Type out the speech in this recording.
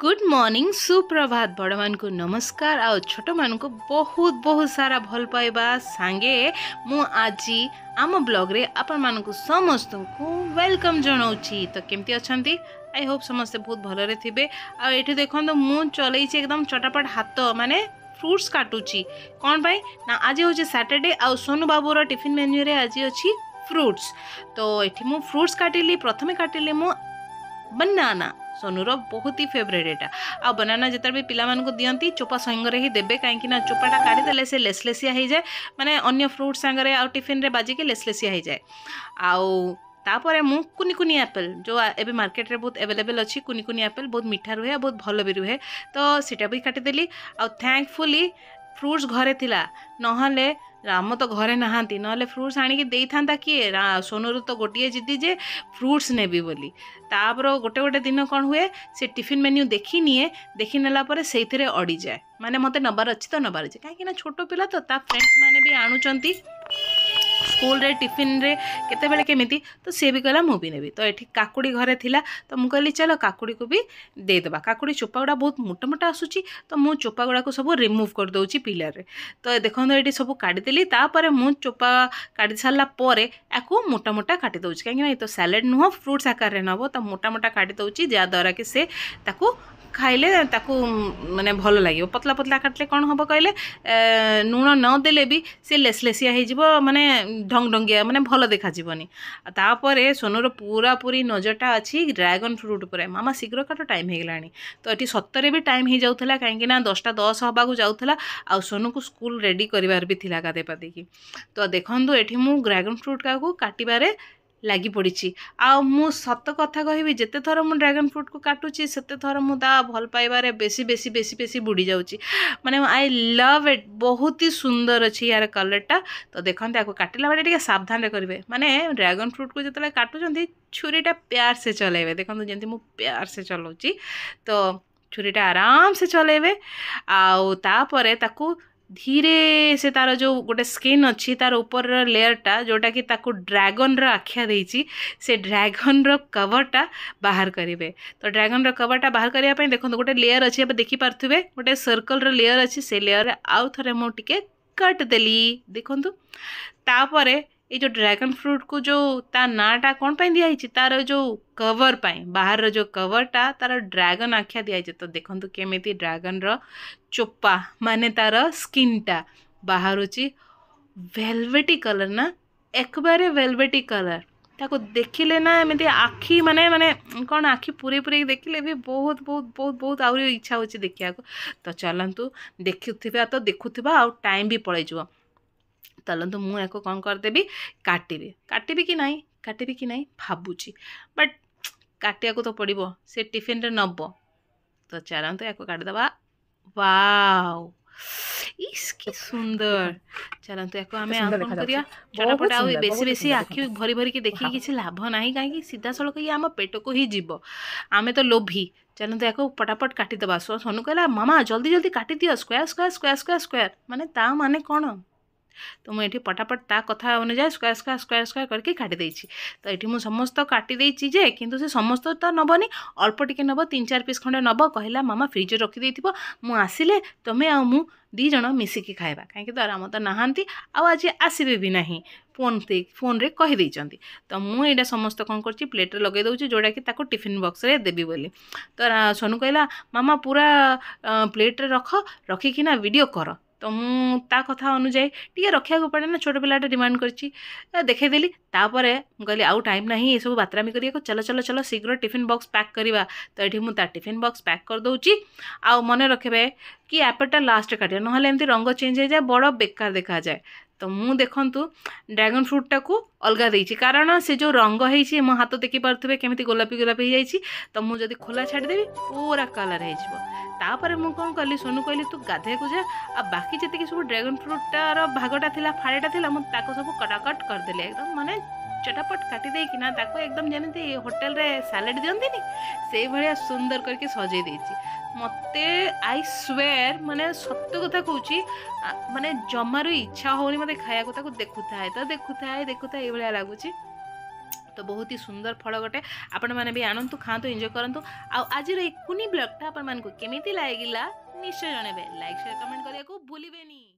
Good morning सुप्रभात बड़ मान को नमस्कार आ छोट मान को बहुत बहुत सारा भल पाइबा सांगे मु आज आम ब्लॉग रे आपण मान को समस्त को वेलकम जनाऊँगी। तो केमती अच्छा आई होप समस्ते बहुत भलरे थे। आठ देख मु चलई एकदम चटापट हाथ माने फ्रुट्स काटुची कौन पाई ना आज हूँ सैटरडे आ सोनू बाबूर टिफिन मेन्यू रे आज अच्छी फ्रुट्स। तो ये मु फ्रुट्स काटिली प्रथमे काटिली मु बनाना सोनूर बहुत ही फेवरेट एटा आ बनाना जिते भी पिला मानकु दियंती चोपा संगरे ही देबे काहेकि ना चोपाटा काढ़ी देले से लेसलेसिया हो जाए माने अन्य फ्रूट संगरे आ टिफिन रे बाजी के लेसलेसिया हो जाए। आउ तापर मु कुनी कुनी एप्पल जो एबे मार्केट रे बहुत अवेलेबल अच्छी कुनी कुनी एप्पल बहुत मीठा रुहे बहुत भल भी रुहे तो सीटा भी काटिदेली। आ थैंकफुली फ्रूट्स घरे थिला नहले राम तो घरे नहांती नहले फ्रूट्स आनिकी देई थांता किए सोनूर तो गोटे जिद्दी जे फ्रूट्स नेबी बोली। तापर गोटे गोटे दिन कौन हुए से टिफिन मेन्यू देखी निए देखी नेला परे सेइथिरे अड़ी जाए माने मते नबार अच्छी तो नबार अच्छे कहीं छोट पिला तो ता फ्रेंड्स माने भी आणुचंती स्कूल रे टिफिन रे केतेबेले केमिति तो सी भी कहला मु भी नेबी। तो एठी काकुड़ी घरे थिला तो मु कहली चलो काकुड़ी को भी दे देबा काकुड़ी चोपागुड़ा बहुत मोटा मोटा आसुची तो मु चोपागुड़ा को सब रिमूव कर दउची पिलर रे। तो देखो एठी सब काटी देली तापर मु चोपा काटी सारला परे याकू मोटा मोटा काटी दउची काहे कि नै तो सैलेड नुह फ्रूट्स आकार रे नबो तो मोटा मोटा काटी दउची जा द्वारा कि से ताकू खाइले ताकू माने भल लागियो। पतला पतला काटले कौन हम कहले लूण नदेले भी सी लेसलेसिया हो माने ढंग ढंगिया माने भल देखा जीवनी। तापर सोनूर पूरा पूरी नजरटा अच्छी ड्रैगन फ्रूट पर मामा शीघ्र काट टाइम होगा तो ये सतरे भी टाइम हो जाऊला कहीं 10टा 10 हवाक जाऊला आ सोनू को स्कूल रेडी कर भी था गाधे पाधे की। तो देखो ये मुझ ड्रैगन फ्रूट का काटबारे लगी पड़ी आ मु सत कथा कहबी जिते थर मु ड्रैगन फ्रूट को काटुची सेते थर मु दा भल पाइबारे बेसी बेसी बेसी बेसी बुड़ी जाउची माने आई लव इट बहुत ही सुंदर अच्छी यार कलरटा। तो देखते आपको काटला बेटे टे सावधान करेंगे माने ड्रैगन फ्रूट को जिते काटुंट छुरीटा प्यार से चलैबे देखो जमी मु प्यार से चलाऊँगी तो छुरीटा आराम से चलैबे आपर ताकू धीरे से तार जो गोटे स्किन अच्छी तार ऊपर लेयरटा जोटा कि ताकू ड्रैगन आख्या देइची से ड्रैगन कवरटा बाहर करेंगे। तो ड्रैगन कवरटा बाहर करने देखो गोटे लेयर अच्छी आप देखी पार्थ्वे गोटे सर्कल लेयर अच्छी से लेयर आउ थे मुझे काटदेली देखूँ। तापर ये जो ड्रैगन फ्रूट को जो ता नाटा कौन पाई दिखाई तार जो कवर पाई बाहर जो कवरटा तार ड्रैगन आख्या दिखाई। तो देखो केमी ड्रैगन चोपा माने तार स्किनटा बाहरुची वेलवेटी कलर ना एक बारे वेलवेटी कलर ताको देखिले ना एमती आखि माने माने कौन आखि पूरे पूरे देखिले भी बहुत बहुत बहुत बहुत आहरी इच्छा होची देखिया को। तो चलतु देखुवा तो देखुवा आ टाइम भी पड़े जाओ चलतु मुझे कौन करदेवी काटबी कि नाई भाबुची बट काटिया को तो पड़ो से टिफिन रे नब। तो चलतु या काटिदेवा वाओ इसकी सुंदर चलतु या आम करिया चटापट आउ बेसी बेसी आखि भरी भरिक देखिए किसी लाभ ना कहीं सीधा सड़क ये आम पेट को ही जीव आम तो लोभी चलते या पटापट काटिदेवा। सोनू कहला मामा जल्दी जल्दी काटि दियो square square square square square माने ता माने कौन तो मुझे पटापट ता कथा अनुजाई स्क्वायर स्क्वायर स्क्वायर स्क्वायर करके काटी देछि। तो ये मुझे समस्त काटी देछि जे किंतु से समस्त तो नबनी अल्प टिके नब 3-4 पीस खंडे नब कहला मामा फ्रिज रखी देथिबो मु आसिले तमे आ मु दी जण मिसिकी खाइबा काहेकि तो आराम तो नहांती आ आज आसिबे भी नाही फोन रे कहि देइचंती। तो मु एटा समस्त कोन करछि प्लेट रे लगे दउछि जोडा कि ताको टिफिन बॉक्स रे देबी बोली। तो सोनू कहला मामा पूरा प्लेट रे रख रखी कि ना वीडियो कर। तो मु ता कथा अनुजाई टी रखा पड़े ना छोट पिलाटे डिमांड कर देखदेली। तापर कहली आउ टाइम ना ये सब बातरामी करिया चलो चलो चलो शीघ्र टिफिन बॉक्स पैक करवा। तो ये मुझे टिफिन बॉक्स पैक कर करदे आ मने रखे कि एपटा लास्ट काटे ना एमती रंग चेंज हो जाए बड़ बेकार देखा जाए। तो मु देखु ड्रैगन फ्रूटटा को अलग देइछि कारण से जो रंग होइछि मो हाथ देखि पार्थबे केमिति गोलापी गोलापी हो जाइछि। तो मु जदी खोला छाड़ देबी पूरा कलर हो जिवो। तापर मु कोन कली सोनू कहली तू गाधे को जा आ बाकी जति सब ड्रैगन फ्रूटटार भागटा थिला फाड़ेटा थिला मु ताको सब कटाकट कर देले एकदम माने चटापट काटी देकी ना ताको एकदम जेनते होटल रे सैलेड दियंती नी से भलिया सुंदर करके सजै देछि। मते आई स्वेयर माने सत्य कथा कहूँ माने जमार इच्छा होनी मत खाया देखु थाए तो देखु थाए देखु थाए ये भाया लगुच। तो बहुत ही सुंदर फल गोटे आपण मैंने भी आनंतु खातु एंजॉय करंतु। आज एकुनी ब्लॉगटा आपण मानकु केमिति लागला निश्चय जणबे, लाइक शेयर कमेंट करिया को भूलिबेनी।